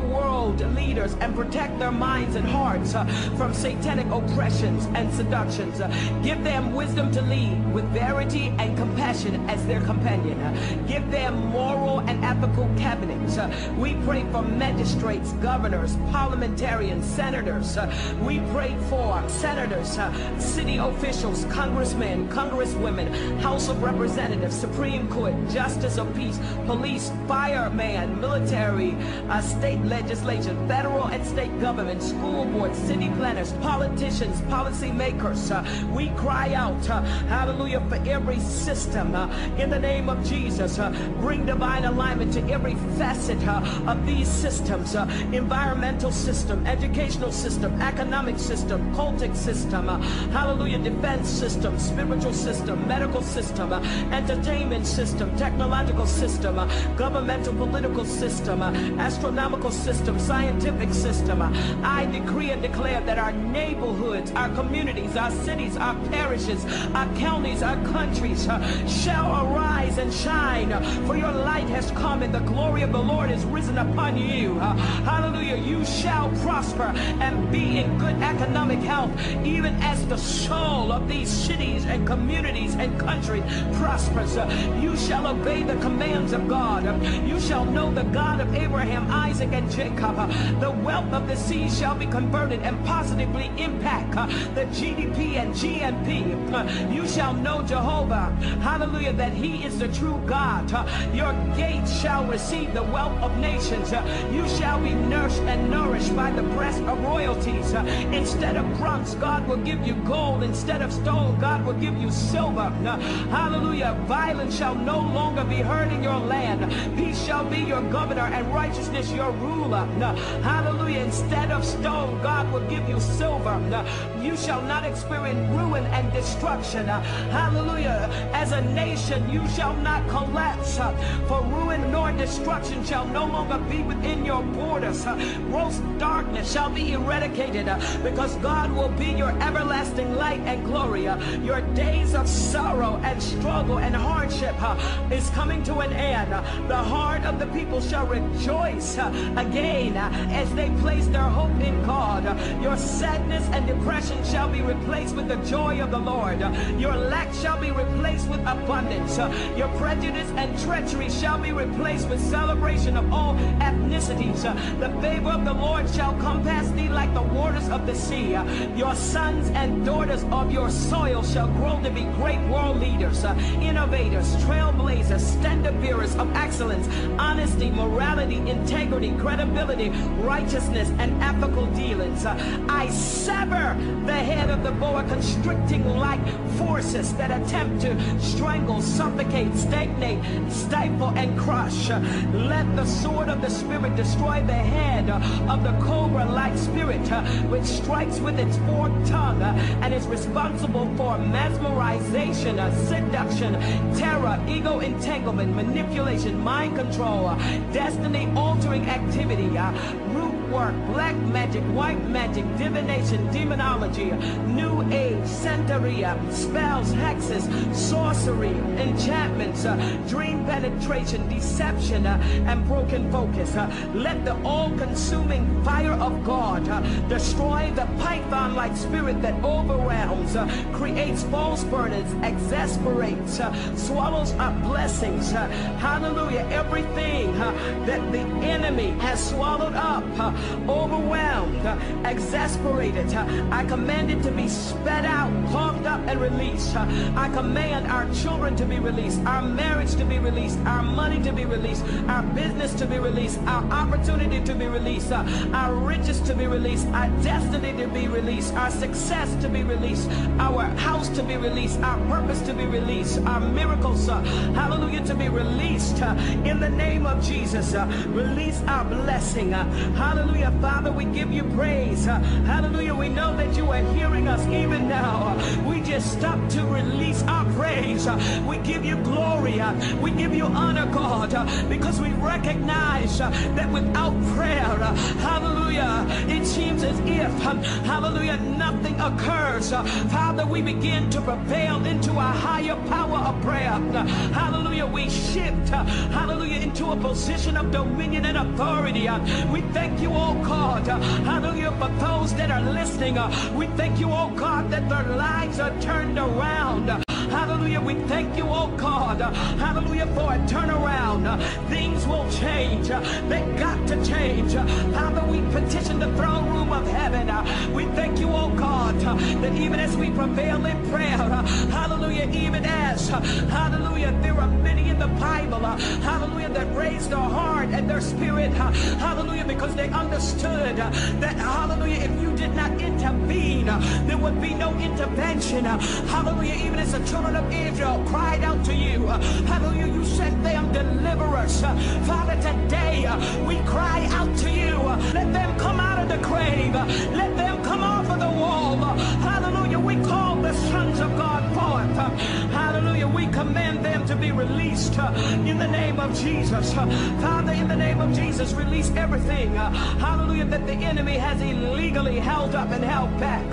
world leaders and protect their minds and hearts uh, from satanic oppressions and seductions. Uh, give them wisdom to lead with verity and compassion as their companion. Uh, give them moral and ethical cabinets. Uh, we pray for magistrates, governors, parliamentarians, senators. Uh, we pray for senators, uh, city officials, congressmen, congresswomen, House of Representatives, Supreme Court, Justice of Peace, police, fireman, military, uh, state legislation, federal and state government, school boards, city planners, politicians, policy makers. Uh, we cry out, uh, hallelujah, for every system uh, in the name of Jesus. Uh, bring divine alignment to every facet uh, of these systems, uh, environmental system, educational system, economic system, cultic system, uh, hallelujah, defense system, spiritual system, medical system, uh, entertainment system, technological system, uh, governmental political system, uh, astronomical system, scientific system. Uh, I decree and declare that our neighborhoods, our communities, our cities, our parishes, our counties, our countries uh, shall arise and shine, uh, for your light has come and the glory of the Lord is risen upon you. Uh, hallelujah, you shall prosper and be in good economic health, even as the soul of these cities and communities and countries prospers. Uh, you shall obey the commands of God. Uh, you shall know the God of Abraham, Isaac, and Jacob. Uh, the wealth of the sea shall be converted and positively impact uh, the G D P and G N P. Uh, you shall know Jehovah, hallelujah, that he is the true God. Uh, your gates shall receive the wealth of nations. Uh, you shall be nursed and nourished by the breast of royalties. Uh, instead of bronze, God will give you gold. Instead of stone, God will give you silver. Uh, hallelujah, violence shall no longer be heard in your land. Peace shall be your governor and righteousness your ruler. Uh, hallelujah, instead of stone, God will give you silver. Uh, you shall not experience ruin and destruction. Uh, hallelujah, as a nation, you shall not collapse, uh, for ruin nor destruction shall no longer be within your borders. Uh, gross darkness shall be eradicated, uh, because God will be your everlasting light and glory. Uh, your days of sorrow and struggle and hardship uh, is coming to an end. Uh, the heart of the people shall rejoice uh, again uh, as they place their hope in God. Uh, your sadness and depression shall be replaced with the joy of the Lord. Uh, your lack shall be replaced with abundance. Uh, your prejudice and treachery shall be replaced with celebration of all ethnicities. Uh, the favor of the Lord shall compass thee like the waters of the sea. Uh, your sons and daughters of your soil shall grow to be great world leaders, uh, innovators, trailblazers, standard bearers of excellence, honesty, morality, integrity, credibility, righteousness, and ethical dealings. Uh, I sever the head of the boa constricting-like forces that attempt to strangle, suffocate, stagnate, stifle, and crush. Uh, let the sword of the Spirit destroy the head uh, of the cobra-like spirit, uh, which strikes with its forked tongue uh, and is responsible for mesmerization, uh, seduction, terror, ego entanglement, manipulation, mind control, uh, destiny-altering activity, uh, root work, black magic, white magic, divination, demonology, new age, santeria, spells, hexes, sorcery, enchantments, uh, dream penetration, deception, uh, and broken focus. Uh, let the all-consuming fire of God uh, destroy the python-like spirit that overwhelms, uh, creates false burdens, exasperates, uh, swallows up blessings. Uh, hallelujah, everything uh, that the enemy has swallowed up, uh, overwhelmed, uh, exasperated. Uh, I command it to be sped out, pumped up, and released. Uh, I command our children to be released, our marriage to be released, our money to be released, our business to be released, our opportunity to be released, uh, our riches to be released, our destiny to be released, our success to be released, our house to be released, our purpose to be released, our miracles, uh, hallelujah, to be released uh, in the name of Jesus. Uh, release our blessing. Uh, hallelujah, Father, we give you praise. Uh, hallelujah, we know that you are hearing us even now. Uh, we just stop to release our praise. Uh, we give you glory. Uh, we give you honor, God, uh, because we recognize uh, that without prayer, uh, hallelujah, it seems as if, um, hallelujah, nothing occurs. Uh, Father, we begin to prevail into a higher power of prayer. Uh, hallelujah, we shift, uh, hallelujah, into a position of dominion and authority. Uh, we thank you, oh God, uh, hallelujah, for those that are listening. Uh, we thank you, oh God, that their lives are turned around. Uh, Hallelujah, we thank you, oh God, uh, hallelujah, for a turnaround. Uh, things will change. Uh, they got to change. Uh, Father, we petition the throne room of heaven. Uh, we thank you, oh God, uh, that even as we prevail in prayer, uh, hallelujah, even as others. Hallelujah. There are many in the Bible, hallelujah, that raised their heart and their spirit, hallelujah, because they understood that, hallelujah, if you did not intervene, there would be no intervention. Hallelujah. Even as the children of Israel cried out to you, hallelujah, you sent them deliverers. Father, today we cry out to you. Let them come out of the grave. Let them come off of the wall. Hallelujah. We call the sons of God forth. Hallelujah. We command them to be released in the name of Jesus. Father, in the name of Jesus, release everything, hallelujah, that the enemy has illegally held up and held back.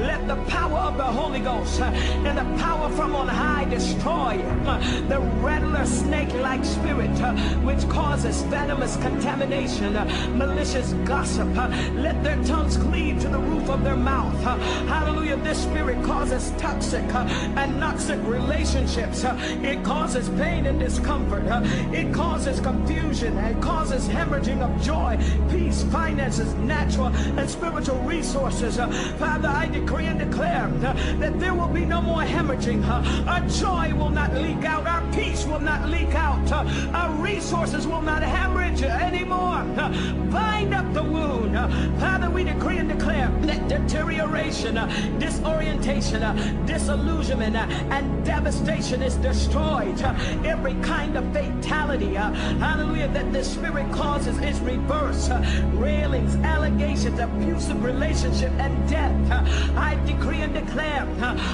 Let the power of the Holy Ghost and the power from on high destroy the rattler snake-like spirit which causes venomous contamination, malicious gossip. Let their tongues cleave to the roof of their mouth. Hallelujah. This spirit causes toxic and noxic relationships. It causes pain and discomfort. It causes confusion. It causes hemorrhaging of joy, peace, finances, natural and spiritual resources. Father, I decree and declare that there will be no more hemorrhaging. Our joy will not leak out. Our peace will not leak out. Our resources will not hemorrhage anymore. Bind up the wound. Father, we decree and declare that deterioration, disorientation, disillusionment, and devastation is destroyed. Every kind of fatality, hallelujah, that the spirit causes is reversed. Railings, allegations, abusive relationship, and death. I decree and declare,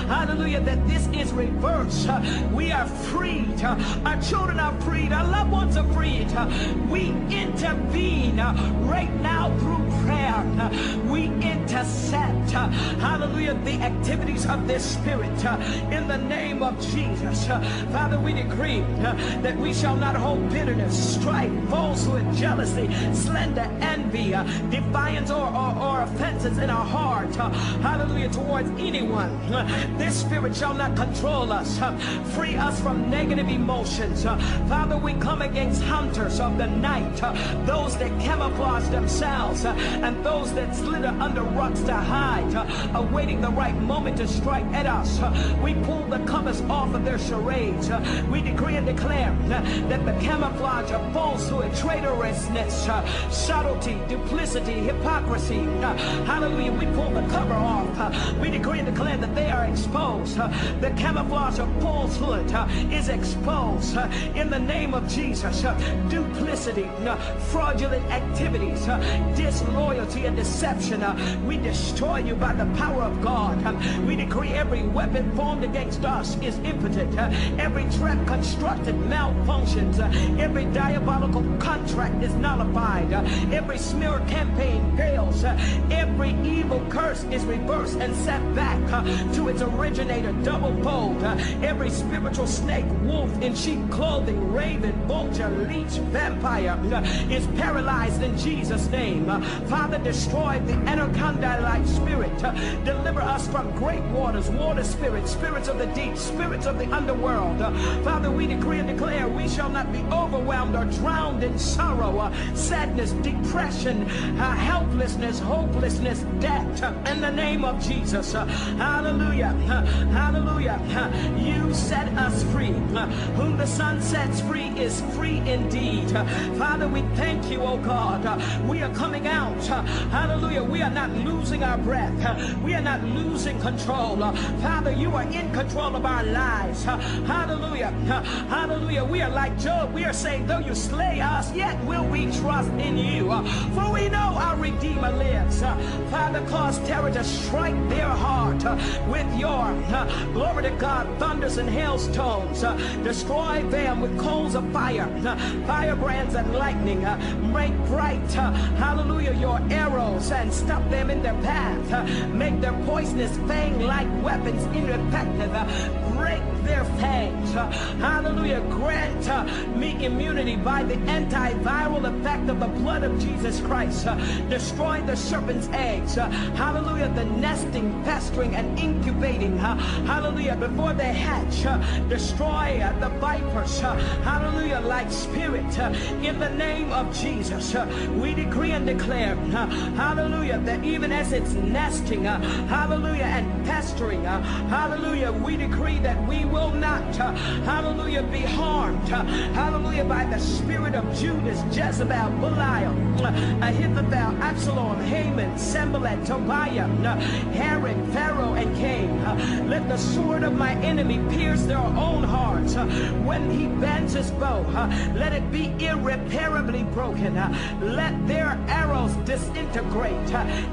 hallelujah, that this is reversed. We are freed. Our children are freed. Our loved ones are freed. We intervene right now through prayer. We intercept, hallelujah, the activities of this spirit in the name of Jesus. Father, we decree that we shall not hold bitterness, strife, falsehood, jealousy, slander, envy, defiance, or, or, or offenses in our heart, hallelujah, towards anyone. This spirit shall not control us. Free us from negative emotions. Father, we come against hunters of the night, those that camouflage themselves and those that slither under rocks to hide, awaiting the right moment to strike at us. We pull the covers off of their charades. We decree and declare that the camouflage of falsehood, traitorousness, subtlety, duplicity, hypocrisy, hallelujah, we pull the cover off. We decree and declare that they are exposed. The camouflage of falsehood is exposed in the name of Jesus. Duplicity, fraudulent activities, disloyalty, and deception, we destroy you by the power of God. We decree every weapon formed against us is impotent. Every trap constructed malfunctions. Every diabolical contract is nullified. Every smear campaign fails. Every evil curse is reversed and sent back to its originator double-fold. Every spiritual snake, wolf in sheep clothing, raven, vulture, leech, vampire is paralyzed in Jesus' name. Father, destroy the anaconda-like spirit. Deliver us from great waters, water spirits, spirits of the deep, spirits of the underworld. Father, we decree and declare we shall not be overwhelmed or drowned in sorrow, sadness, depression, helplessness, hopelessness, death. In the name of Jesus, hallelujah, hallelujah. You set us free. Whom the Son sets free is free indeed. Father, we thank you, oh God. We are coming out. Hallelujah. We are not losing our breath. We are not losing control. Father, you are in control of our lives. Hallelujah. Hallelujah. We are like Job. We are saying, though you slay us, yet will we trust in you. For we know our Redeemer lives. Father, cause terror to strike their heart with your, glory to God, thunders and hailstones. Destroy them with coals of fire, firebrands and lightning. Make bright, hallelujah, your arrows and stop them in their path. Make their poisonous fang-like weapons ineffective. Break their fangs. Hallelujah. Grant me immunity by the antiviral effect of the blood of Jesus Christ. Destroy the serpent's eggs. Hallelujah. The nesting, pestering, and incubating. Hallelujah. Before they hatch, destroy the vipers. Hallelujah. Like spirit. In the name of Jesus, we decree and declare, hallelujah, that even as it's nesting, hallelujah, and pestering, hallelujah, we decree that we will not, hallelujah, be harmed, hallelujah, by the spirit of Judas, Jezebel, Belial, Ahithophel, Absalom, Haman, Sanballat, Tobiah, Herod, Pharaoh, and Cain. Let the sword of my enemy pierce their own hearts. When he bends his bow, let it be irreparably broken. Let their arrows disintegrate.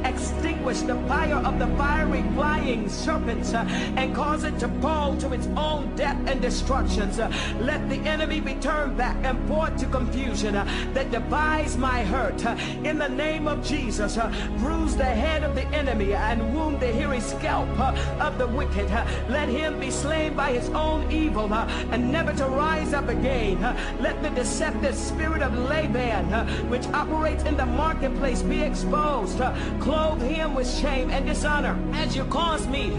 Extinguish the fire of the fiery flying serpents and cause it to fall to its own death and destructions. Let the enemy be turned back and forth to confusion that defies my hurt. In the name of Jesus, bruise the head of the enemy and wound the hairy scalp of the wicked. Let him be slain by his own evil and never to rise up again. Let the deceptive spirit of Laban, which operates in the marketplace, be exposed. Clothe him with shame and dishonor as you cause me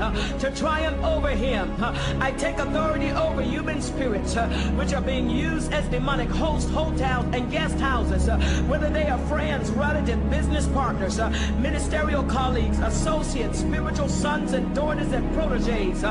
to triumph over him. I take authority over human spirits which are being used as demonic hosts, hotels, and guest houses, whether they are friends, relatives, business partners, ministerial colleagues, associates, spiritual sons and daughters, and proteges.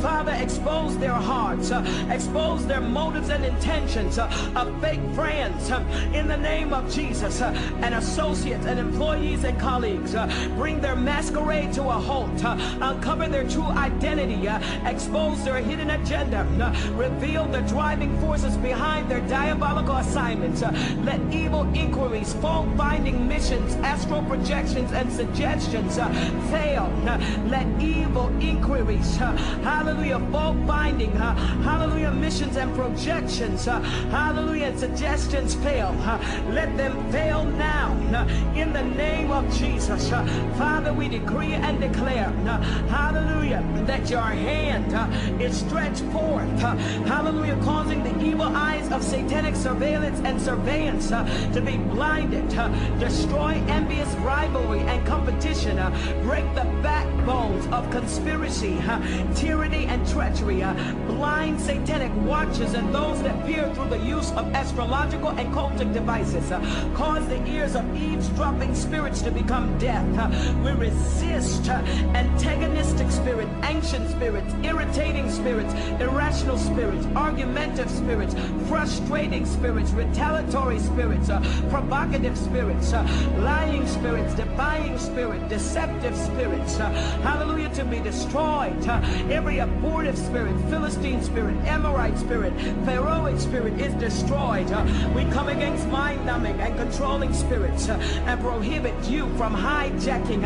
Father, expose their hearts, expose their motives and intentions of fake friends in the name of Jesus, and associates and employees and colleagues. Bring their masquerade to a halt. Uncover their true identity. Expose their hidden agenda. Reveal the driving forces behind their diabolical assignments. Let evil inquiries, fault finding missions, astral projections, and suggestions fail. Let evil inquiries, hallelujah, fault finding, hallelujah, missions and projections, hallelujah, and suggestions fail. Let them fail now in the name of Jesus. Father, we decree and declare, hallelujah, that your hand is stretched forth, hallelujah, causing the evil eyes of satanic surveillance and surveillance to be blinded. Destroy envious rivalry and competition. Break the backbones of conspiracy, tyranny, and treachery. Blind satanic watchers and those that peer through the use of astrological and cultic devices. Cause the ears of eavesdropping spirits to become deaf. We resist antagonistic spirits, ancient spirits, irritating spirits, irrational spirits, argumentative spirits, frustrating spirits, retaliatory spirits, provocative spirits, lying spirits, defying spirits, deceptive spirits, hallelujah, to be destroyed. Every abortive spirit, Philistine spirit, Amorite spirit, Pharaohic spirit is destroyed. We come against mind-numbing and controlling spirits and prohibit you from hijacking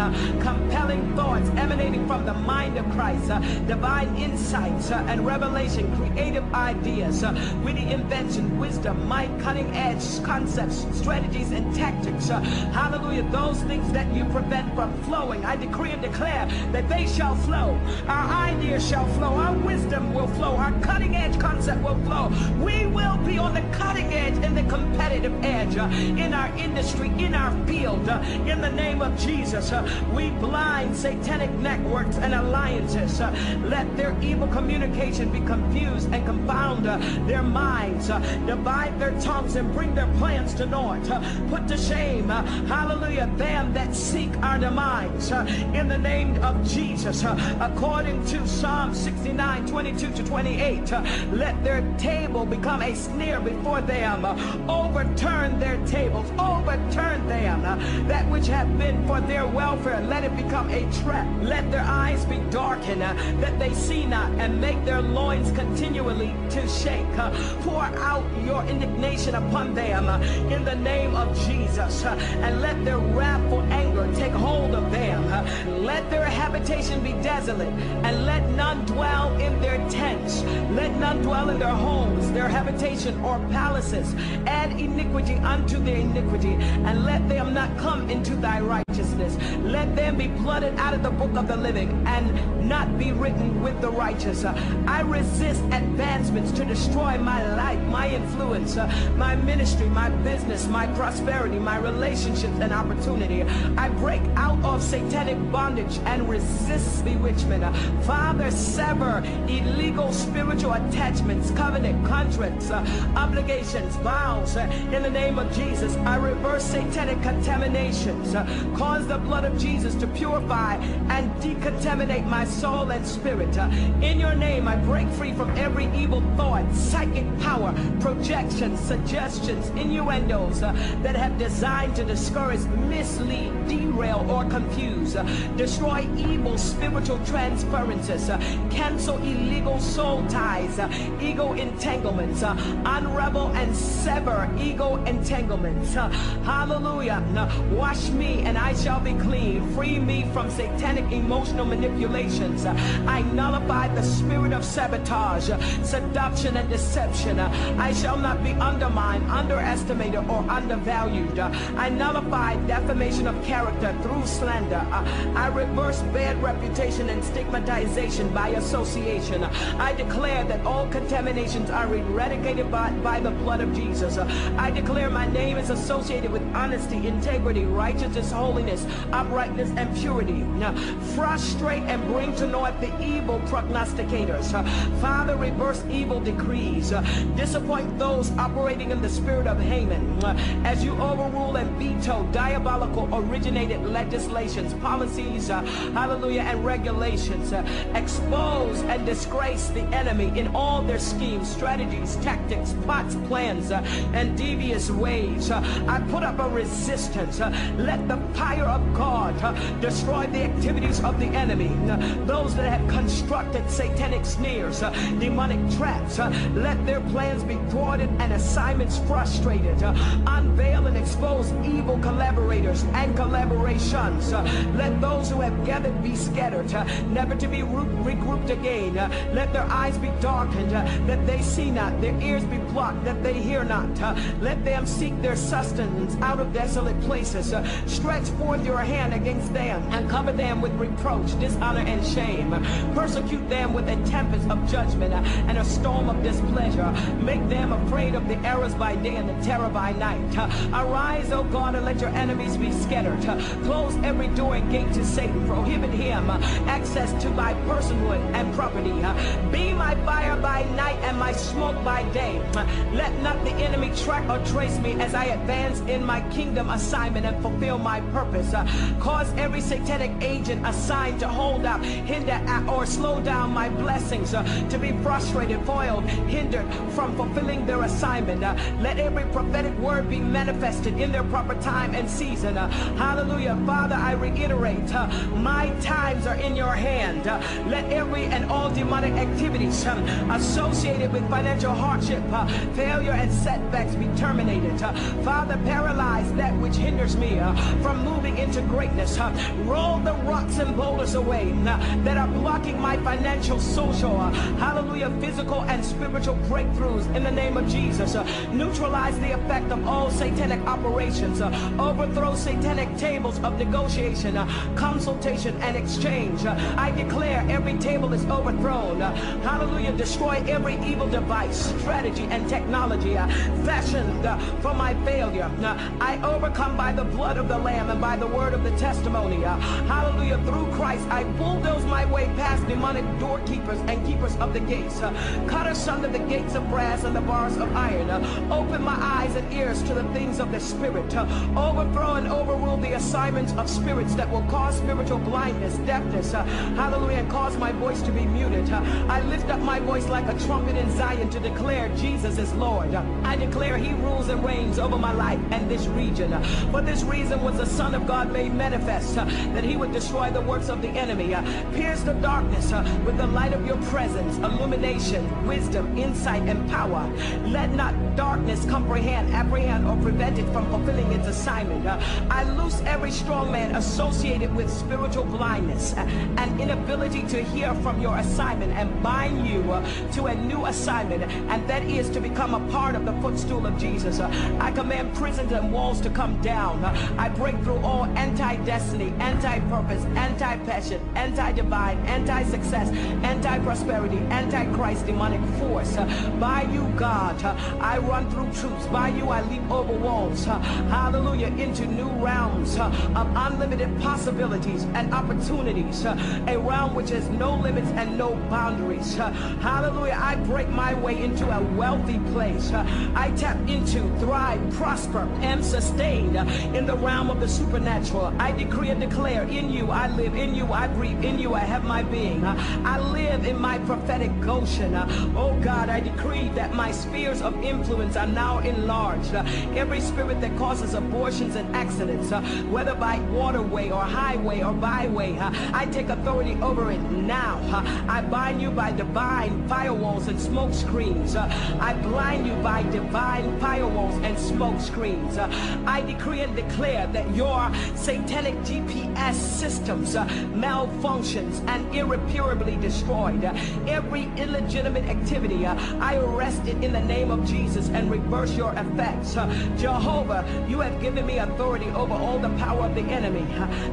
compelling thoughts emanating from the mind of Christ, divine insights and revelation, creative ideas, witty invention, wisdom, might, cutting edge concepts, strategies, and tactics. Hallelujah, those things that you prevent from flowing, I decree and declare that they shall flow. Our ideas shall flow, our wisdom will flow, our cutting edge concept will flow. We will be on the cutting edge and the competitive edge in our industry, in our field, in the name of Jesus. We blind satanic networks and alliances. Let their evil communication be confused and confound their minds. Divide their tongues and bring their plans to naught. Put to shame, hallelujah, them that seek our demise in the name of Jesus. According to Psalm sixty-nine, twenty-two to twenty-eight, let their table become a snare before them. Overturn their tables, overturn them. That which have been for their welfare, let it become a trap. Let their eyes be darkened, uh, that they see not, and make their loins continually to shake. Uh, pour out your indignation upon them uh, in the name of Jesus, uh, and let their wrathful anger take hold of them. Uh, let their habitation be desolate, and let none dwell in their tents. Let none dwell in their homes, their habitation, or palaces. Add iniquity unto their iniquity, and let them not come into thy righteousness. Let them be blotted out of the book of the living, and not be written with the righteous. Uh, I resist advancements to destroy my life, my influence, uh, my ministry, my business, my prosperity, my relationships, and opportunity. I break out of satanic bondage and resist bewitchment. Uh, Father, sever illegal spiritual attachments, covenant, contracts, burdens, uh, obligations, vows. Uh, in the name of Jesus, I reverse satanic contaminations. Uh, cause the blood of Jesus to purify and decontaminate my soul and spirit. Uh, in your name, I break free from every evil thought, psychic power, projections, suggestions, innuendos uh, that have designed to discourage, mislead, derail, or confuse. Uh, destroy evil spiritual transferences. Uh, cancel illegal soul ties, uh, ego entanglements. Uh, unravel and sever ego entanglements. Uh, hallelujah. Uh, wash me and I shall be clean. Free me from satanic emotional manipulations. Uh, I nullify the spirit of sabotage, uh, seduction, and deception. Uh, I shall not be undermined, underestimated, or undervalued. Uh, I nullify defamation of character through slander. Uh, I reverse bad reputation and stigmatization by association. Uh, I declare that all contaminations are eradicated by, by the blood of Jesus. Uh, I declare my name is associated with honesty, integrity, righteousness, holiness, uprightness, and purity. Uh, frustrate and bring to naught the evil prognosticators. Uh, Father, reverse evil decrees. Uh, disappoint those operating in the spirit of Haman uh, as you overrule and veto diabolical originated legislations, policies, uh, hallelujah, and regulations. Uh, expose and disgrace the enemy in all their schemes, strategies, tactics, plots, plans, uh, and devious ways. Uh, I put up a resistance. Uh, let the fire of God uh, destroy the activities of the enemy. Uh, those that have constructed satanic sneers, uh, demonic traps, uh, let their plans be thwarted and assignments frustrated. Uh, unveil and expose evil collaborators and collaborations. Uh, let those who have gathered be scattered, uh, never to be regrouped again. Uh, let their eyes be darkened, uh, that they see not, their ears be blocked, that they hear not. Uh, let them seek their sustenance out of desolate places. Uh, stretch forth your hand against them and cover them with reproach, dishonor, and shame. Uh, persecute them with a tempest of judgment uh, and a storm of displeasure. Uh, make them afraid of the errors by day and the terror by night. Uh, arise, O God, and let your enemies be scattered. Uh, close every door and gate to Satan. Prohibit him uh, access to my personhood and property. Uh, be my fire by night and my smoke by day. Uh, let not the enemy track or trace me as I advance in my kingdom assignment and fulfill my purpose. Uh, cause every satanic agent assigned to hold up, hinder, or slow down my blessings uh, to be frustrated, foiled, hindered from fulfilling their assignment. Uh, let every prophetic word be manifested in their proper time and season. Uh, hallelujah. Father, I reiterate, uh, my times are in your hand. Uh, let every and all demonic activities um, associated with financial hardship, uh, failure, and setbacks be terminated. Uh, Father, paralyze that which hinders me uh, from moving into greatness. Uh, roll the rocks and boulders away uh, that are blocking my financial, social, uh, hallelujah, physical, and spiritual breakthroughs in the name of Jesus. Uh, neutralize the effect of all satanic operations. Uh, overthrow satanic tables of negotiation, uh, consultation, and exchange. Uh, I declare every table is overthrown. Uh, hallelujah, destroy every evil device, strategy, and technology uh, fashioned uh, for my failure. Uh, I overcome by the blood of the Lamb and by the word of the testimony. Uh, hallelujah, through Christ, I bulldoze my way past demonic doorkeepers and keepers of the gates. Uh, cut asunder the gates of brass and the bars of iron. Uh, open my eyes and ears to the things of the Spirit. Uh, overthrow and overrule the assignments of spirits that will cause spiritual blindness, deafness, uh, hallelujah, and cause my voice to be muted. Uh, I lift up my voice like a trumpet in Zion to declare Jesus is Lord. Uh, I declare He rules and reigns over my life and this region. Uh, for this reason was the Son of God made manifest, uh, that He would destroy the works of the enemy. Uh, pierce the darkness uh, with the light of your presence, illumination, wisdom, insight, and power. Let not darkness comprehend, apprehend, or prevent it from fulfilling its assignment. Uh, I loose every strong man associated with spiritual blindness uh, and inability to hear from your assignment, and bind you uh, to a new assignment, and that is to become a part of the footstool of Jesus. Uh, I command prisons and walls to come down. Uh, I break through all anti-destiny, anti-purpose, anti-passion, anti-divine, anti-success, anti-prosperity, anti-Christ demonic force. Uh, by you, God, uh, I run through troops. By you, I leap over walls. Uh, hallelujah, into new realms uh, of unlimited possibilities and opportunities. Uh, a realm which has no limits and no boundaries. Uh, hallelujah, I break my way into a wealthy place. I tap into, thrive, prosper, and sustain in the realm of the supernatural. I decree and declare, in you I live, in you I breathe, in you I have my being. I live in my prophetic Goshen. Oh God, I decree that my spheres of influence are now enlarged. Every spirit that causes abortions and accidents, whether by waterway or highway or byway, I take authority over it now. I bind you by divine firewalls and smoke screens. I blind you by divine firewalls and smoke screens. I decree and declare that your satanic G P S systems malfunctions and irreparably destroyed. Every illegitimate activity, I arrest it in the name of Jesus and reverse your effects. Jehovah, you have given me authority over all the power of the enemy.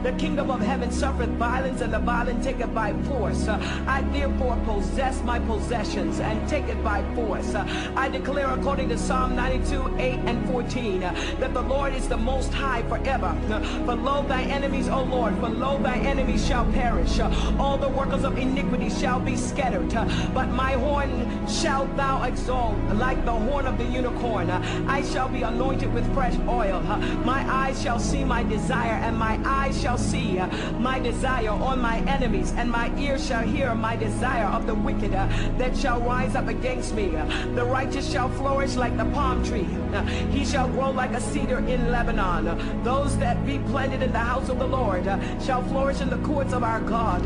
The kingdom of heaven suffereth violence, and the violent take it by force. I therefore possess my possessions and take it by force. I declare, according to Psalm ninety-two, eight and fourteen, that the Lord is the Most High forever. For lo, thy enemies, O Lord, for lo, thy enemies shall perish. All the workers of iniquity shall be scattered. But my horn shalt thou exalt, like the horn of the unicorn. I shall be anointed with fresh oil. My eyes shall see my desire, and my eyes shall see my desire on my enemies, and my ears shall hear my desire of the wicked that shall rise up against me. The righteous shall flourish like the palm tree. He shall grow like a cedar in Lebanon. Those that be planted in the house of the Lord shall flourish in the courts of our God.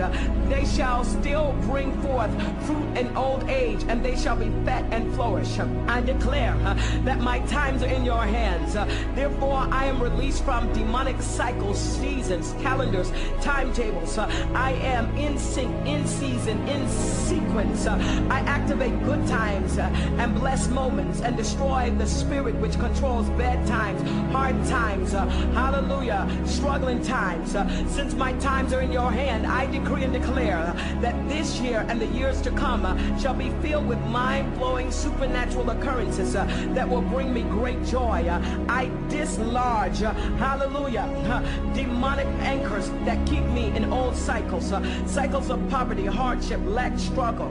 They shall still bring forth fruit in old age, and they shall be fat and flourish. I declare that my times are in your hands. Therefore, I am released from demonic cycles, seasons, calendars, timetables. I am in sync, in season, in sequence. I activate good times and blessed moments and destroy the spirit which controls bad times, hard times, hallelujah, struggling times. Since my times are in your hand, I decree and declare that this year and the years to come shall be filled with mind-blowing supernatural occurrences that will bring me great joy. I dislodge, hallelujah, demonic anchors that keep me in old cycles, cycles of poverty, hardship, lack, struggle,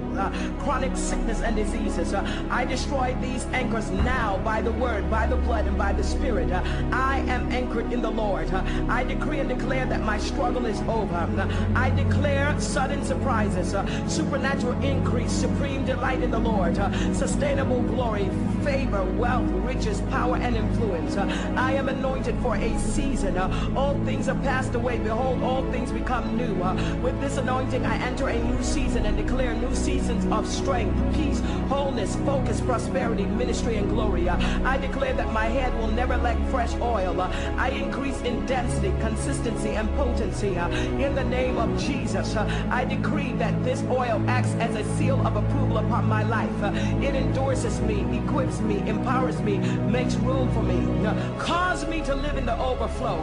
chronic sickness and diseases. I destroy these anchors now by the word, by the blood, and by the spirit. I am anchored in the Lord. I decree and declare that my struggle is over. I declare sudden surprises, supernatural increase, supreme delight in the Lord, sustainable glory, favor, wealth, riches, power, and influence. I am anointed for a season. All things are passed away. Behold, all things become new. With this anointing, I enter a new season and declare new seasons of strength, peace, wholeness, focus, prosperity, ministry, and glory. I declare that my head will never lack fresh oil. I increase in density, consistency, and potency. In the name of Jesus, I decree that this oil acts as a seal of approval upon my life. It endorses me, equips me, empowers me, makes room for me. Cause me to live in the overflow.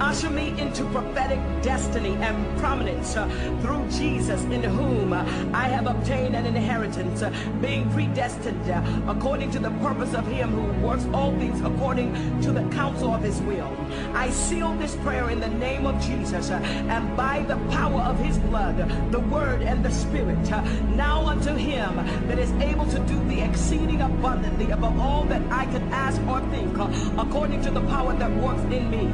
Usher me into prophetic destiny and prominence through Jesus, in whom I have obtained an inheritance, being predestined according to the purpose of him who works all things according to the counsel of his will. I seal this prayer in the name of Jesus, and by the power of his blood, the word, and the spirit. Now unto him that is able to do the exceeding abundantly above all that I could ask or think, according to the power that works in me.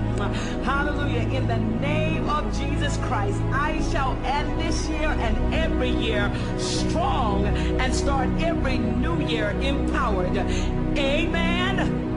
Hallelujah. In the name of Jesus Christ, I shall end this year and every year strong, and start every new year empowered. Amen.